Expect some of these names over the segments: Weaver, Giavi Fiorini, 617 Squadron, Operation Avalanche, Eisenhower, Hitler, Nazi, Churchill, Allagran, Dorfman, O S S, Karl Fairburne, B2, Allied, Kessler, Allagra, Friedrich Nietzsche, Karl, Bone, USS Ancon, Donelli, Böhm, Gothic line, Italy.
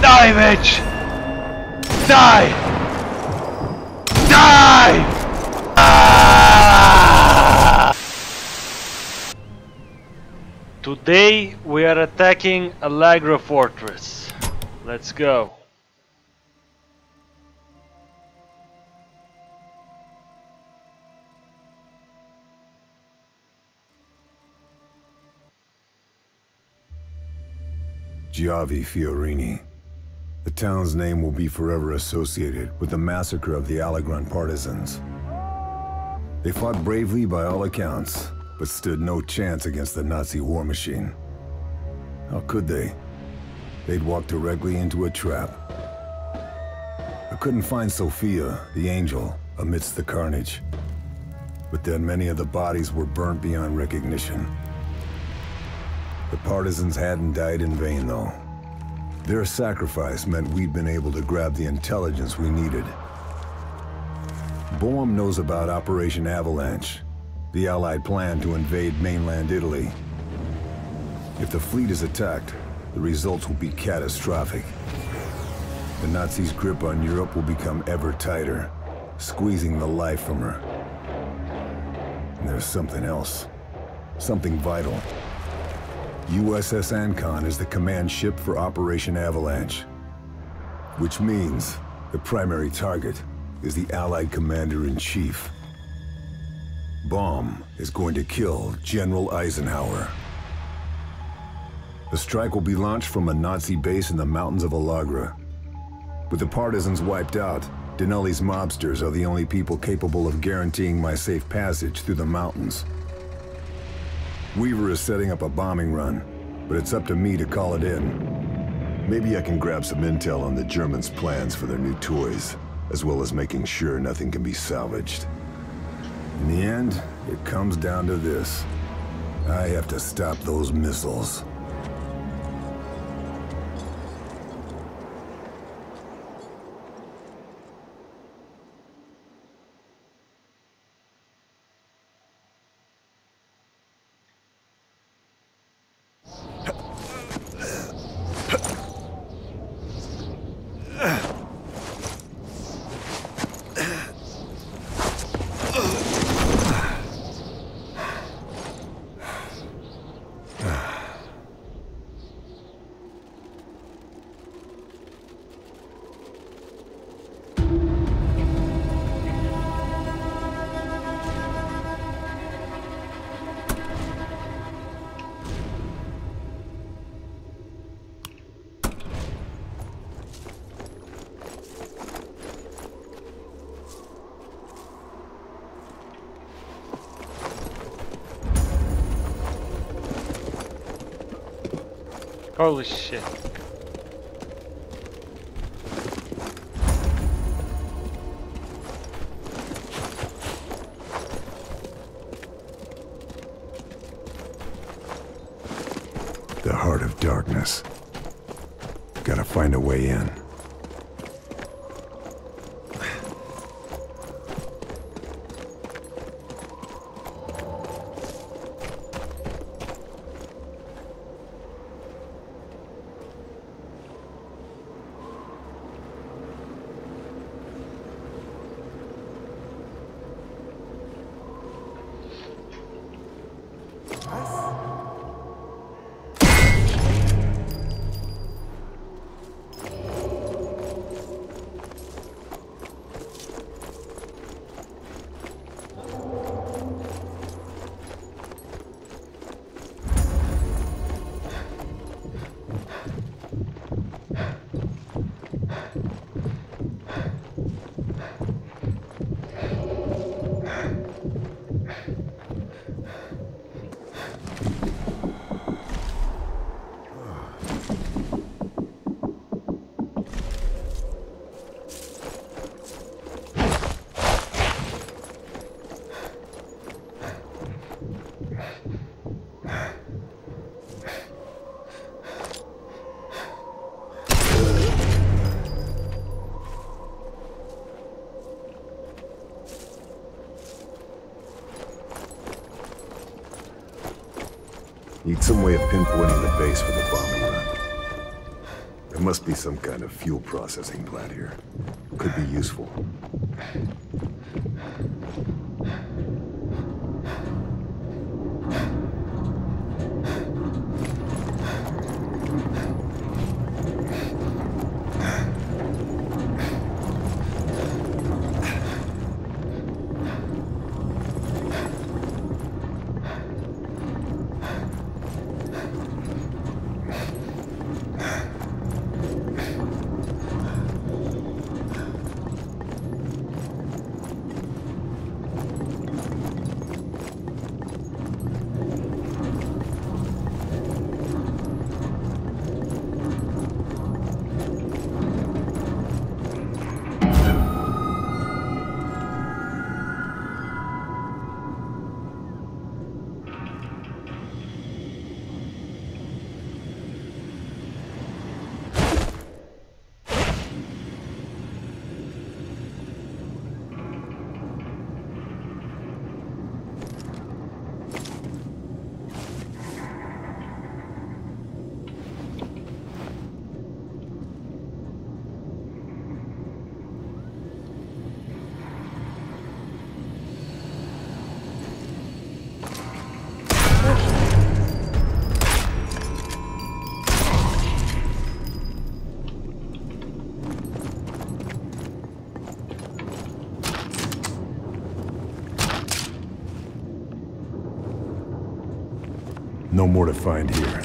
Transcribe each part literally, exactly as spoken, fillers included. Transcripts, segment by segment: Die, bitch! Die! Die! Ah! Today we are attacking Allagra Fortress. Let's go. Giavi Fiorini. The town's name will be forever associated with the massacre of the Allagran partisans. They fought bravely by all accounts, but stood no chance against the Nazi war machine. How could they? They'd walked directly into a trap. I couldn't find Sophia, the angel, amidst the carnage. But then many of the bodies were burnt beyond recognition. The partisans hadn't died in vain, though. Their sacrifice meant we'd been able to grab the intelligence we needed. Böhm knows about Operation Avalanche, the Allied plan to invade mainland Italy. If the fleet is attacked, the results will be catastrophic. The Nazis' grip on Europe will become ever tighter, squeezing the life from her. And there's something else, something vital. U S S Ancon is the command ship for Operation Avalanche, which means the primary target is the Allied Commander-in-Chief. Böhm is going to kill General Eisenhower. The strike will be launched from a Nazi base in the mountains of Allagra. With the partisans wiped out, Donelli's mobsters are the only people capable of guaranteeing my safe passage through the mountains. Weaver is setting up a bombing run, but it's up to me to call it in. Maybe I can grab some intel on the Germans' plans for their new toys, as well as making sure nothing can be salvaged. In the end, it comes down to this. I have to stop those missiles. Holy shit. The heart of darkness. Gotta find a way in. Need some way of pinpointing the base for the bombing run. There must be some kind of fuel processing plant here. Could be useful. No more to find here.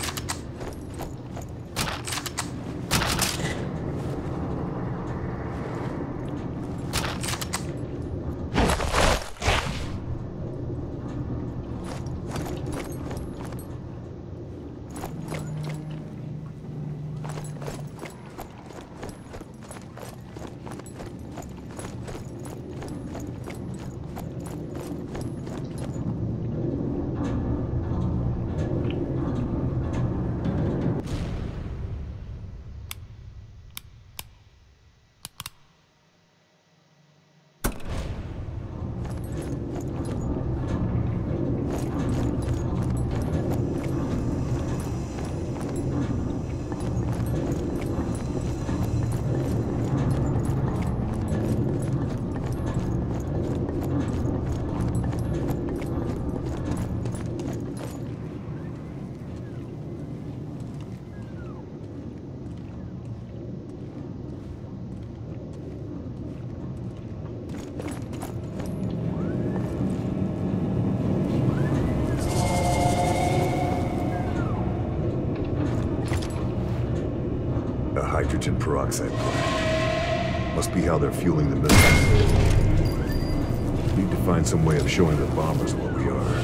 Hydrogen peroxide plant. Must be how they're fueling the missiles. Need to find some way of showing the bombers what we are.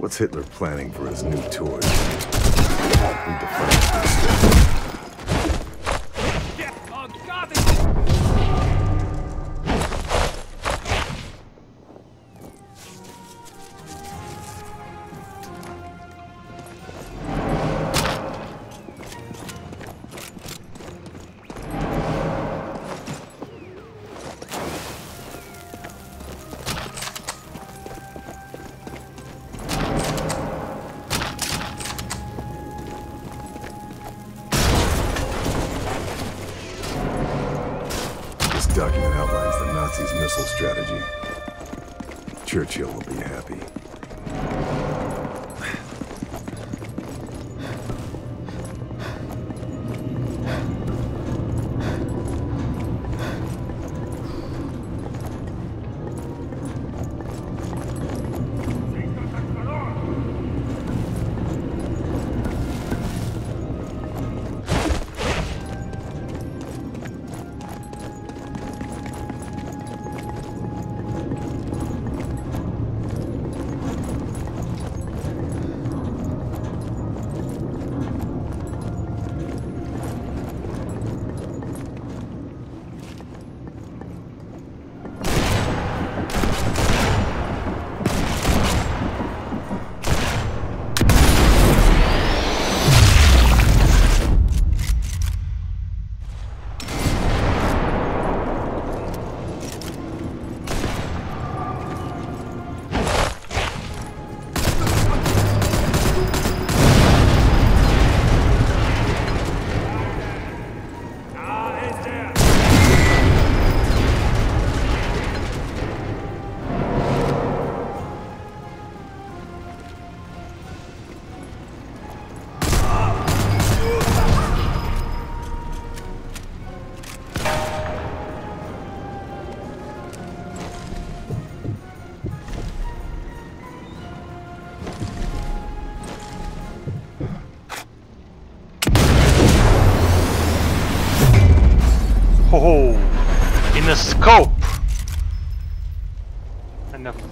What's Hitler planning for his new toy? document outlines the Nazis' missile strategy. Churchill will be happy.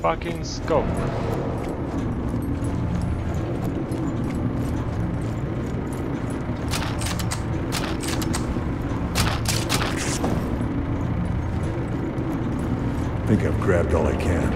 Fucking scope. I think I've grabbed all I can.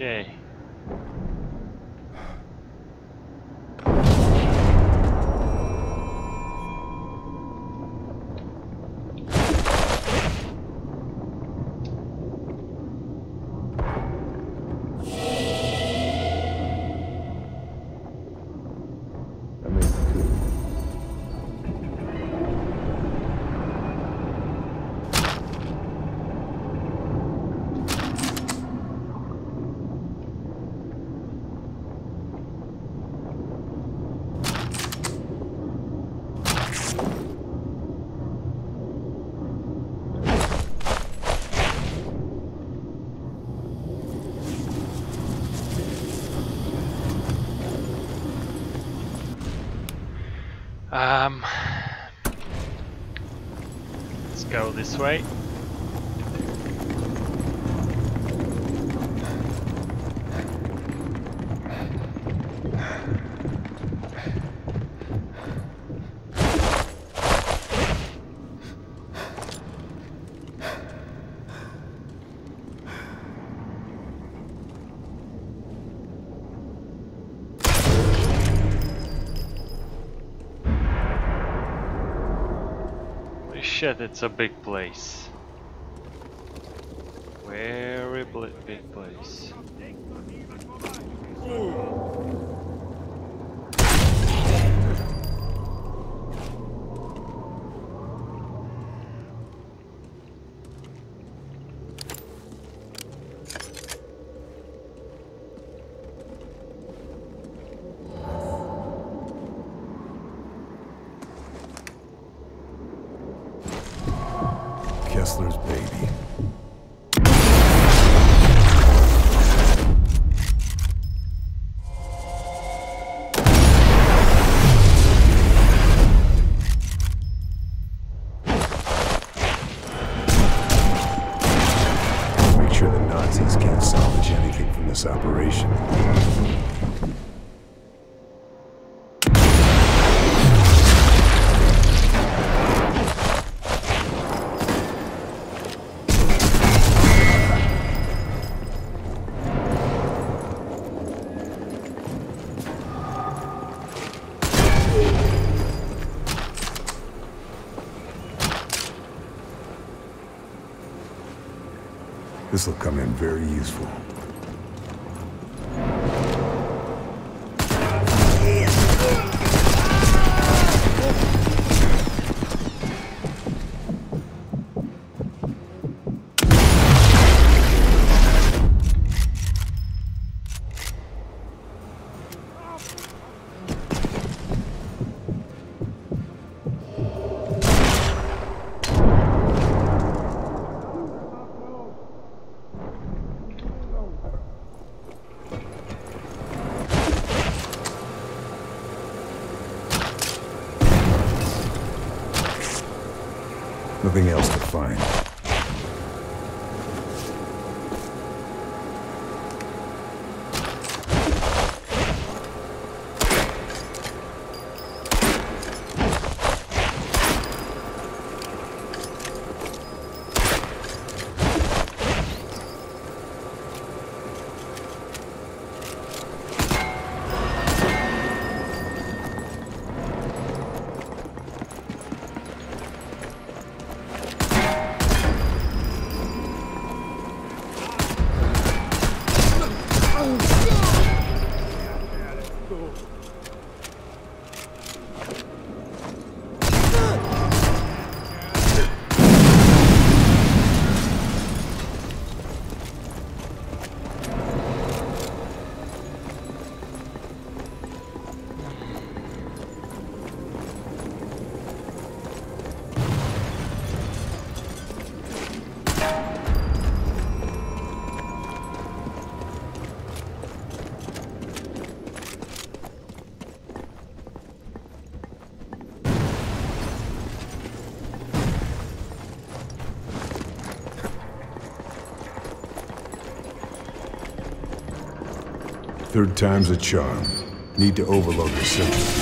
Okay. Um, let's go this way. Shit, it's a big place. Very big place. Kessler's baby. Make sure the Nazis can't salvage anything from this operation. This will come in very useful. Nothing else to find. Third time's a charm. Need to overload the system.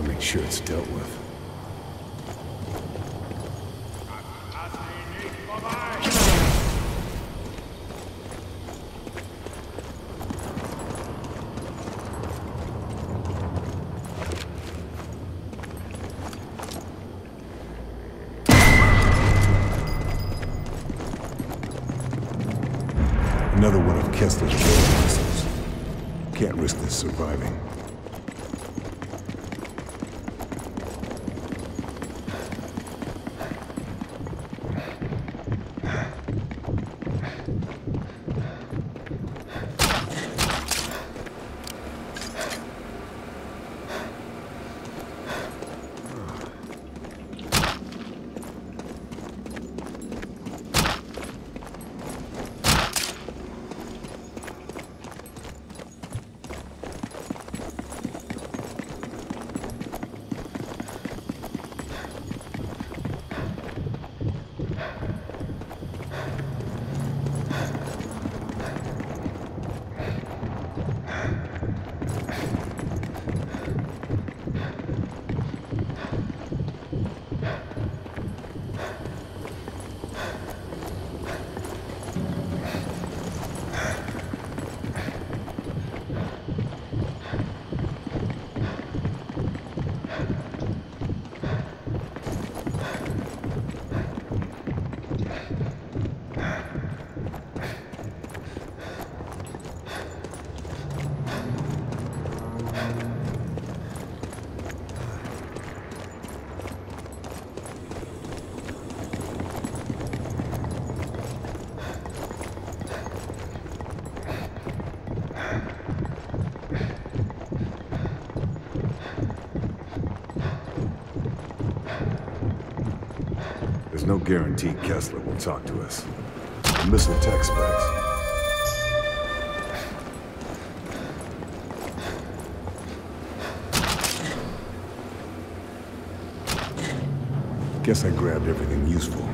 gotta make sure it's dealt with. Another one of Kessler's war vessels. Can't risk this surviving. No guarantee Kessler will talk to us. The missile tech specs. Guess I grabbed everything useful.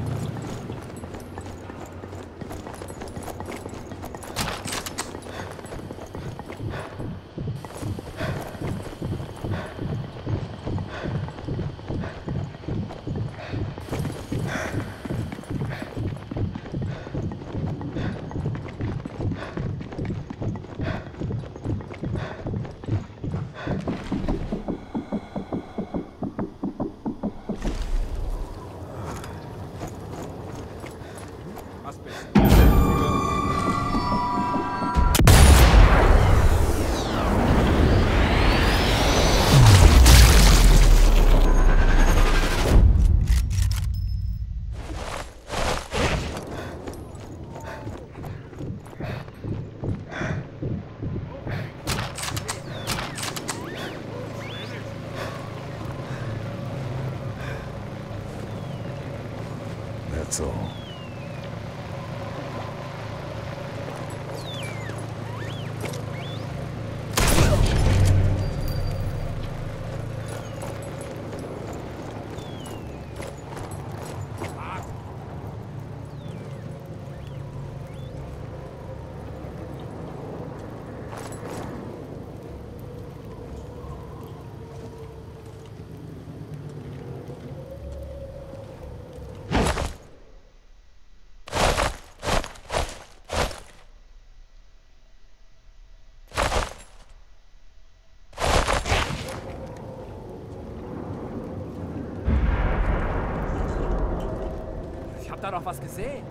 Ich hab da doch was gesehen.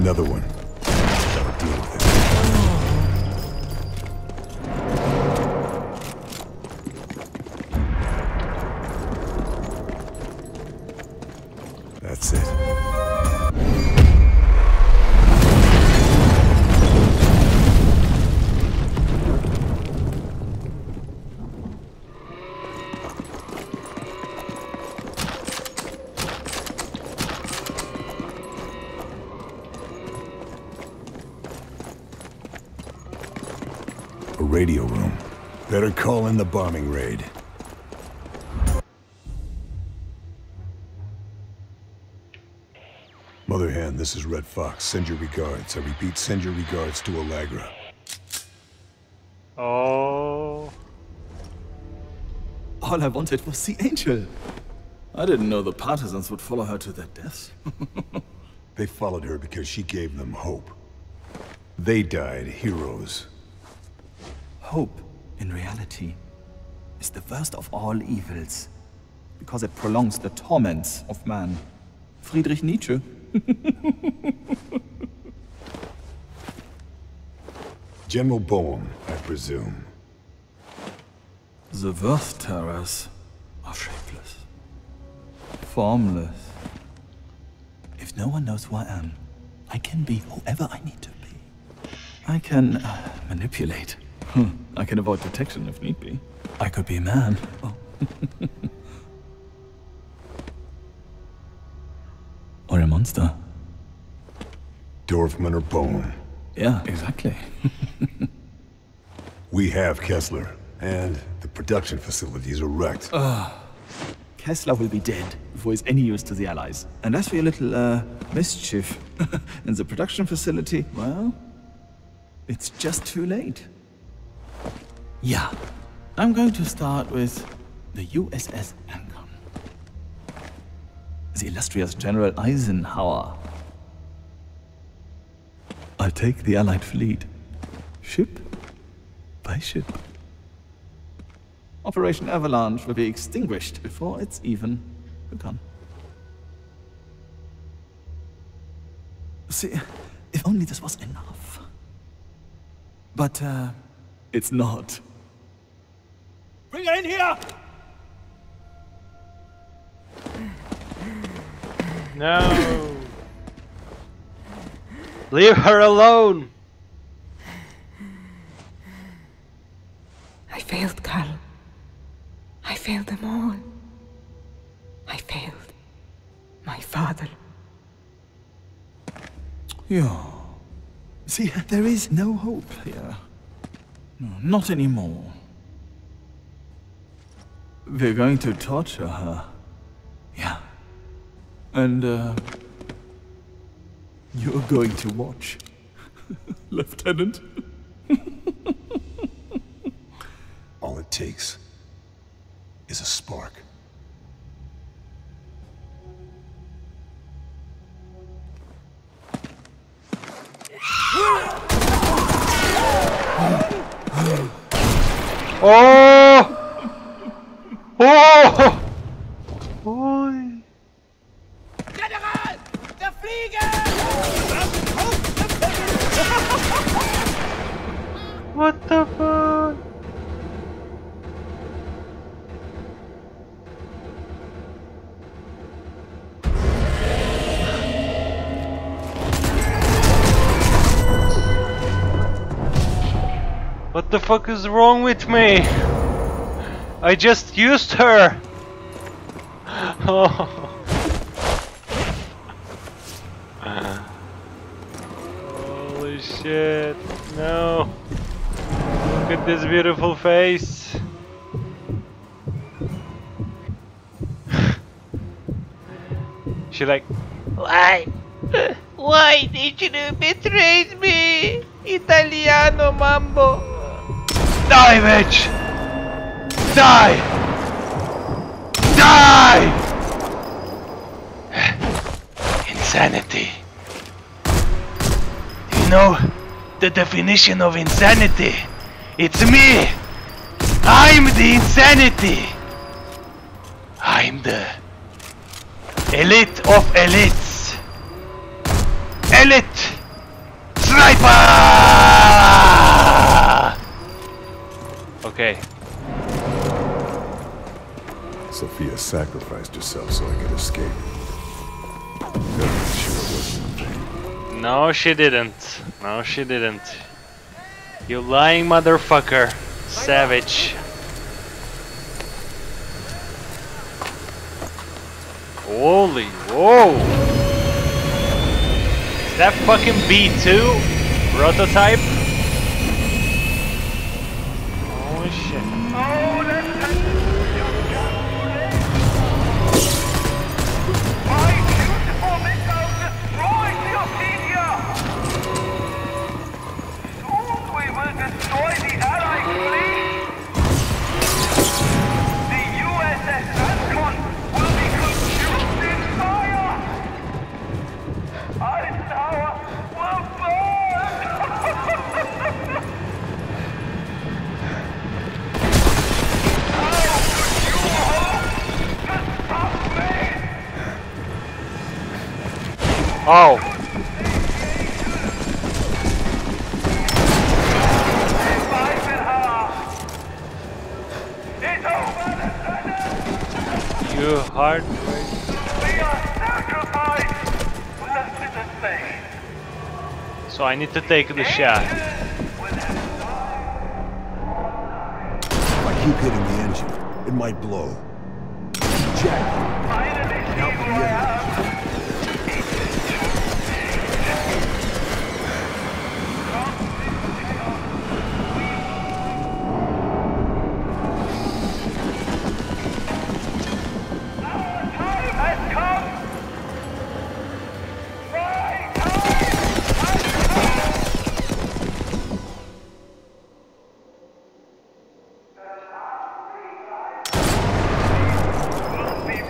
Another one. radio room. Better call in the bombing raid. Mother Hen, this is Red Fox. Send your regards. I repeat, send your regards to Allagra. Oh. All I wanted was the angel. I didn't know the partisans would follow her to their deaths. They followed her because she gave them hope. They died heroes. Hope, in reality, is the worst of all evils, because it prolongs the torments of man. Friedrich Nietzsche. General Böhm, I presume. The worst terrors are shapeless, formless. If no one knows who I am, I can be whoever I need to be. I can uh, manipulate. Hmm. I can avoid detection if need be. I could be a man. Oh. Or a monster. Dorfman or Bone. Yeah, exactly. We have Kessler, and the production facilities are wrecked. Uh, Kessler will be dead before he's any use to the Allies. And as for your little, uh, mischief in the production facility, well, it's just too late. Yeah, I'm going to start with the U S S Ancon. The illustrious General Eisenhower. I'll take the Allied fleet, ship by ship. Operation Avalanche will be extinguished before it's even begun. See, if only this was enough. But, uh, it's not. Bring her in here! No! Leave her alone! I failed, Karl. I failed them all. I failed my father. Yeah. See, there is no hope here. No, not anymore. We're going to torture her. Yeah. And, uh, you're going to watch, Lieutenant. All it takes is a spark. Oh! Oh! What the fuck? What the fuck is wrong with me? I just used her. Oh. Holy shit, no. Look at this beautiful face. She like, why? Why did you betray me? Italiano mambo. Die, bitch! Die! Die! Insanity. You know the definition of insanity. It's me! I'm the insanity! I'm the elite of elites! Elite Sniper! Okay. Sophia sacrificed herself so I could escape. Very sure it wasn't a thing. No, she didn't. No, she didn't. You lying motherfucker. Savage. Holy, whoa! Is that fucking B two? Prototype? Oh. You hard. We are sacrificed. Nothing to say. So I need to take the shot. If I keep hitting the engine, it might blow. Check.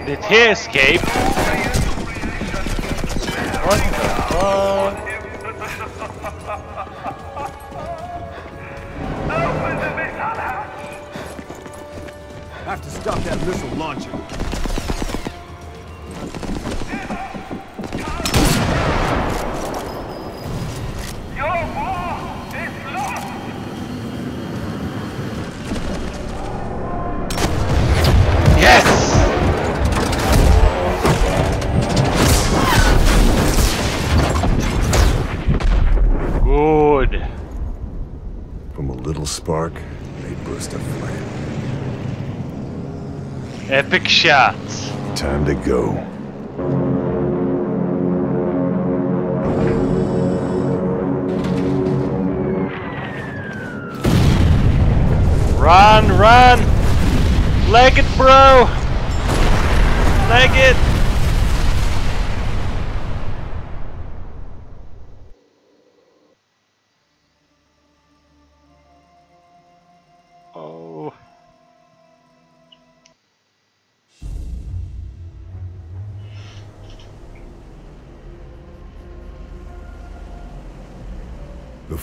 Did he escape? What the fuck? I have to stop that missile launcher. Your war is lost. Yes! Spark, they burst a flame. Epic shots. Time to go. Run, run! Leg it, bro! Leg it!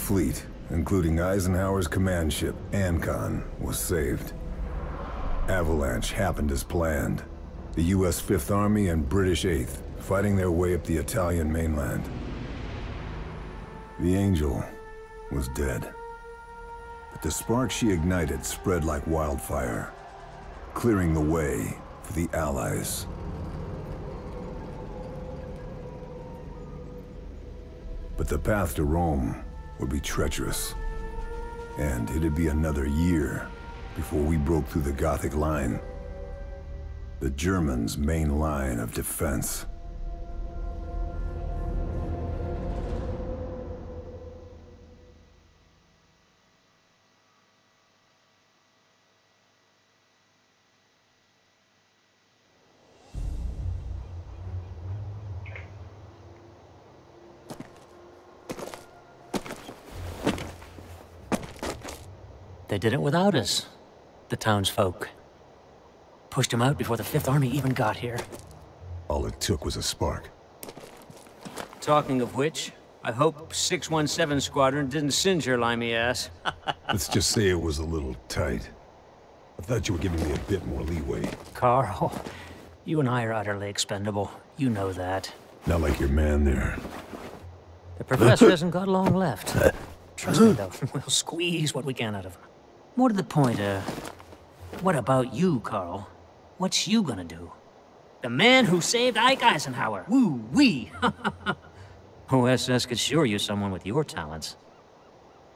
Fleet, including Eisenhower's command ship, Ancon, was saved. Avalanche happened as planned. The U S Fifth Army and British Eighth fighting their way up the Italian mainland. The Angel was dead. But the spark she ignited spread like wildfire, clearing the way for the Allies. But the path to Rome would be treacherous, and it'd be another year before we broke through the Gothic line, the Germans' main line of defense. They did it without us, the townsfolk. Pushed him out before the Fifth Army even got here. All it took was a spark. Talking of which, I hope six one seven Squadron didn't singe your limey ass. Let's just say it was a little tight. I thought you were giving me a bit more leeway. Carl, you and I are utterly expendable. You know that. Not like your man there. The professor hasn't got long left. Trust me, though, we'll squeeze what we can out of him. More to the point, uh... what about you, Carl? What's you gonna do? The man who saved Ike Eisenhower! Woo-wee! O S S could sure use someone with your talents.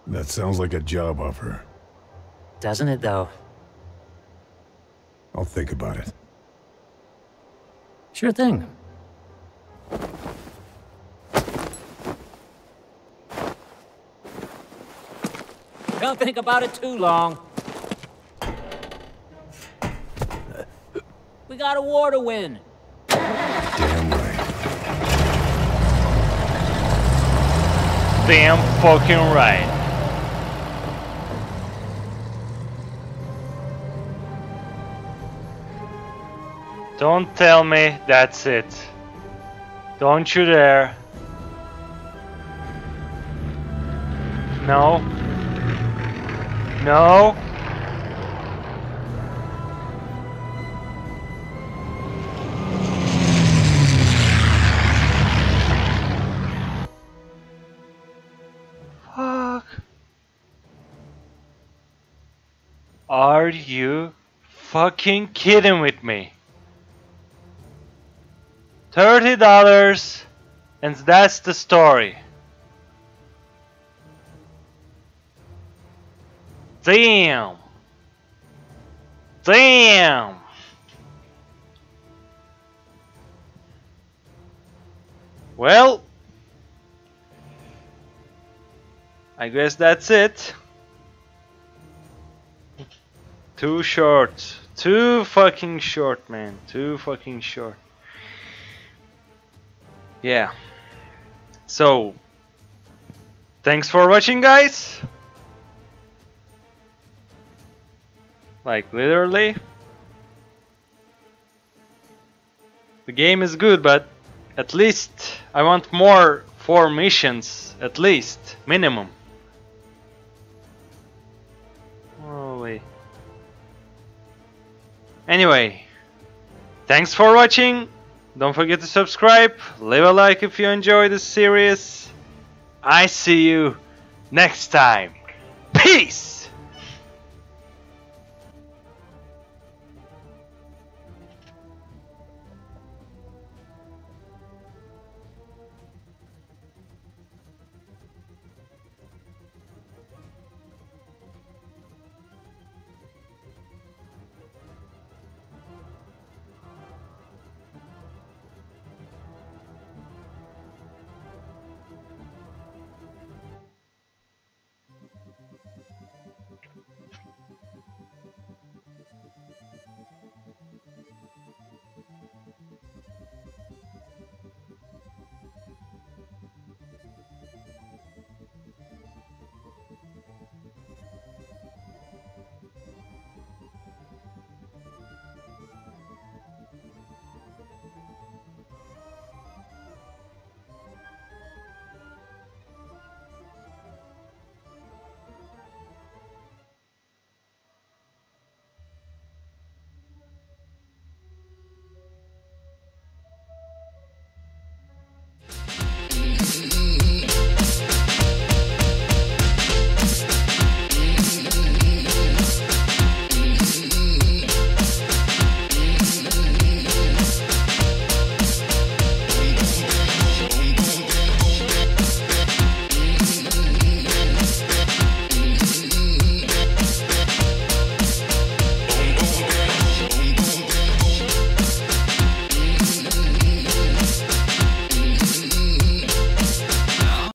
That sounds like a job offer. Doesn't it, though? I'll think about it. Sure thing. Don't think about it too long. We got a war to win. Damn right. Damn fucking right. Don't tell me that's it. Don't you dare. No. No. Are you fucking kidding with me? thirty dollars and that's the story. Damn. Damn. Well, I guess that's it. Too short. Too fucking short, man. Too fucking short. Yeah. So, thanks for watching, guys. Like, literally. The game is good, but at least I want more four missions, at least, minimum. Holy. Anyway, thanks for watching. Don't forget to subscribe, leave a like if you enjoy this series. I see you next time. Peace!